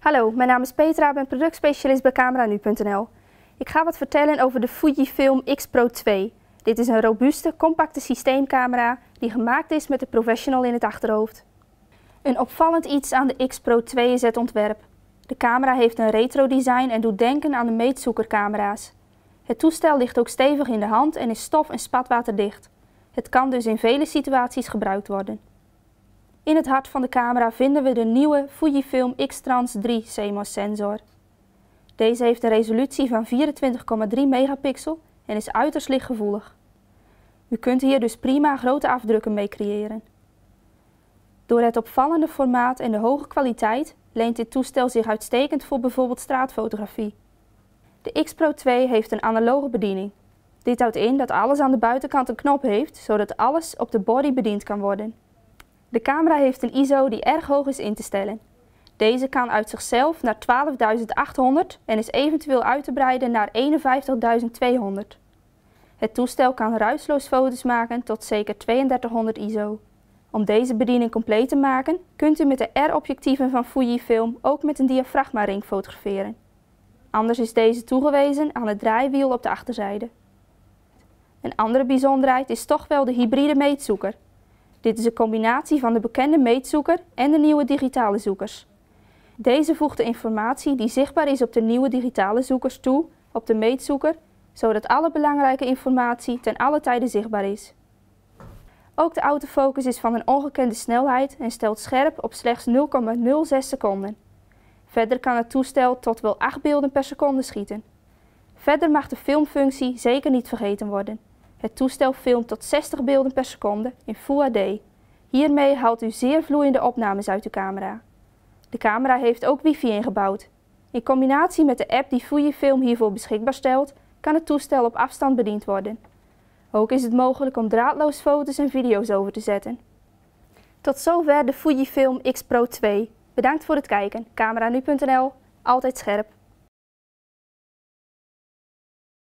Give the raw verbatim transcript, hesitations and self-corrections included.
Hallo, mijn naam is Petra, ik ben productspecialist bij Cameranu punt nl. Ik ga wat vertellen over de Fujifilm X-Pro twee. Dit is een robuuste, compacte systeemcamera die gemaakt is met de professional in het achterhoofd. Een opvallend iets aan de X-Pro twee is het ontwerp. De camera heeft een retro design en doet denken aan de meetzoekercamera's. Het toestel ligt ook stevig in de hand en is stof- en spatwaterdicht. Het kan dus in vele situaties gebruikt worden. In het hart van de camera vinden we de nieuwe Fujifilm X-Trans drie C M O S sensor. Deze heeft een resolutie van vierentwintig komma drie megapixel en is uiterst lichtgevoelig. U kunt hier dus prima grote afdrukken mee creëren. Door het opvallende formaat en de hoge kwaliteit leent dit toestel zich uitstekend voor bijvoorbeeld straatfotografie. De X-Pro twee heeft een analoge bediening. Dit houdt in dat alles aan de buitenkant een knop heeft, zodat alles op de body bediend kan worden. De camera heeft een I S O die erg hoog is in te stellen. Deze kan uit zichzelf naar twaalfduizend achthonderd en is eventueel uit te breiden naar eenenvijftigduizend tweehonderd. Het toestel kan ruisloos foto's maken tot zeker tweeëndertighonderd I S O. Om deze bediening compleet te maken, kunt u met de R-objectieven van Fujifilm ook met een diafragmaring fotograferen. Anders is deze toegewezen aan het draaiwiel op de achterzijde. Een andere bijzonderheid is toch wel de hybride meetzoeker. Dit is een combinatie van de bekende meetzoeker en de nieuwe digitale zoekers. Deze voegt de informatie die zichtbaar is op de nieuwe digitale zoekers toe op de meetzoeker, zodat alle belangrijke informatie ten alle tijde zichtbaar is. Ook de autofocus is van een ongekende snelheid en stelt scherp op slechts nul komma nul zes seconden. Verder kan het toestel tot wel acht beelden per seconde schieten. Verder mag de filmfunctie zeker niet vergeten worden. Het toestel filmt tot zestig beelden per seconde in Full H D. Hiermee haalt u zeer vloeiende opnames uit de camera. De camera heeft ook wifi ingebouwd. In combinatie met de app die Fujifilm hiervoor beschikbaar stelt, kan het toestel op afstand bediend worden. Ook is het mogelijk om draadloos foto's en video's over te zetten. Tot zover de Fujifilm X-Pro twee. Bedankt voor het kijken. Cameranu punt nl, altijd scherp.